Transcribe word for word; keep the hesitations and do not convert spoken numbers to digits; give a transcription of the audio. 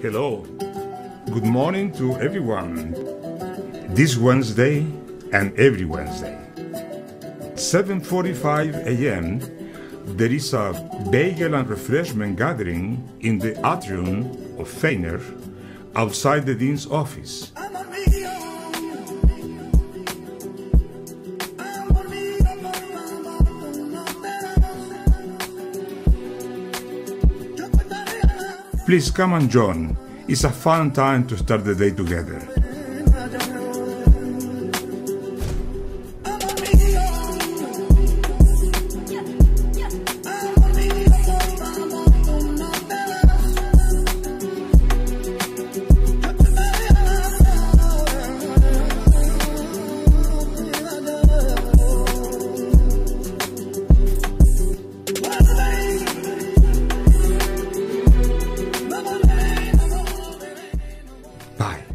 Hello. Good morning to everyone. This Wednesday and every Wednesday, seven forty-five a m, there is a bagel and refreshment gathering in the atrium of Faner outside the dean's office. Please come and join. It's a fun time to start the day together. Bye.